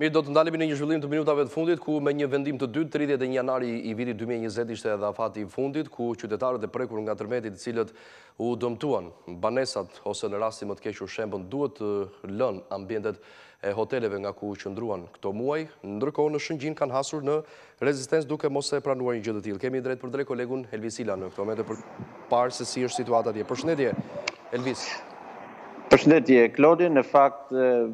Mirë, do të ndalemi në një zhvillim të minutave të fundit, ku me një vendim të dytë, 31 janari i vitit 2020 ishte edhe afati i fundit, ku qytetarët e prekur nga tërmetit të cilët u dëmtuan. Banesat ose në rastin më të keq për shembull duhet të lënë ambientet e hoteleve nga ku qëndruan këto muaj, ndërkohë në Shëngjin kanë hasur në rezistencë duke mos e pranuar një gjë të tillë. Kemi drejt për drejt kolegun Elvis Ila në këtë moment për parë se si është situata atje. Përshëndetje, Elvis. Përshëndetje, Klodi. Në fakt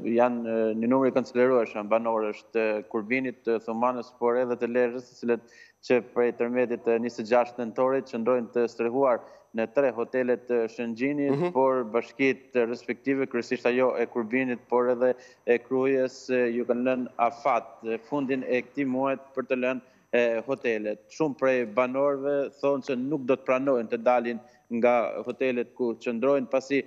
janë një numër i konsiderueshëm banorësh të Kurbinit, të Thumanës, por edhe të Lezhës, të cilët që prej tërmetit të 26 nëntorit qëndrojnë të strehuar në tre hotelet të Shëngjinit, por bashkitë respektive, kryesisht ajo e Kurbinit, por edhe e Krujës, ju kanë lënë afat fundin e këtij muaji për të lënë hotelet. Shumë prej banorëve thonë se nuk do të pranojnë të dalin nga hotelet ku qëndrojnë, pasi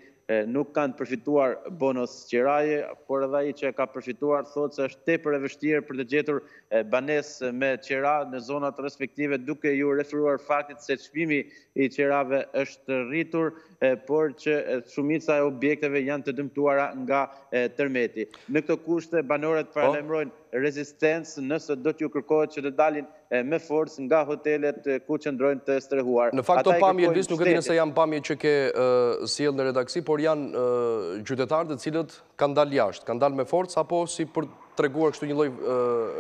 nuk kanë përfituar bonus qiraje, por edhe ai që ka përfituar thotë se është tepër e vështirë për të gjetur banesë me qira në zonat respektive, duke ju referuar faktit se çmimi i qirave është rritur, por që shumica e objekteve janë të dëmtuara nga tërmeti. Në këto kushte banorët paralajmërojnë rezistencë nëse do t'ju kërkohet që të dalin me forcë nga hotelet ku qëndrojnë të strehuar. Në fakt, këto pamje, Elvis, nuk e di nëse janë pamje që ke sjellë në redaksi, por janë qytetarët të cilët kanë dalë jashtë, kanë dalë me forcë, apo si për treguar kështu një lloj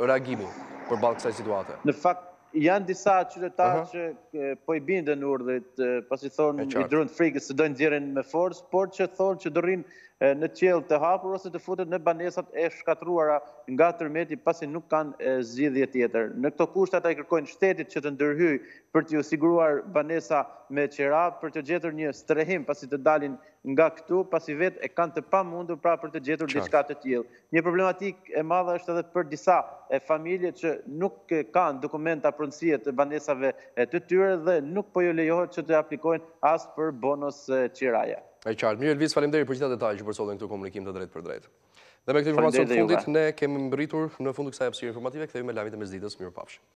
reagimi përballë kësaj situate? Në fakt, janë disa qytetarë që po i binden urdhrit, pasi thonë i drunë frikës se do nxjerrin me forcë, por që thonë që do rrinë në qiell të hapur ose të futet në banesat e shkatruara nga tërmeti, pasi nuk kanë zgjidhje tjetër. Në këto kushte ata i kërkojnë shtetit që të ndërhyj për t'ju siguruar banesa me qira, për të gjetur një strehim pasi të dalin nga këtu, pasi vetë e kanë të pamundur pra për të gjetur diçka të tillë. Një problematikë e madhe është edhe për disa familje që nuk kanë dokumenta pronësie të banesave të tyre dhe nuk po ju lejohet që të aplikojnë as për bonus qiraje. E qartë. Mirë, Elvis, faleminderit për gjitha detajet që përsollën këtu komunikim të drejtë për drejtë. Dhe me këtë informacion të fundit ne kemi mbritur në fund të kësaj hapësire informative, kthehemi me lajmet e mesditës. Mirupafshim.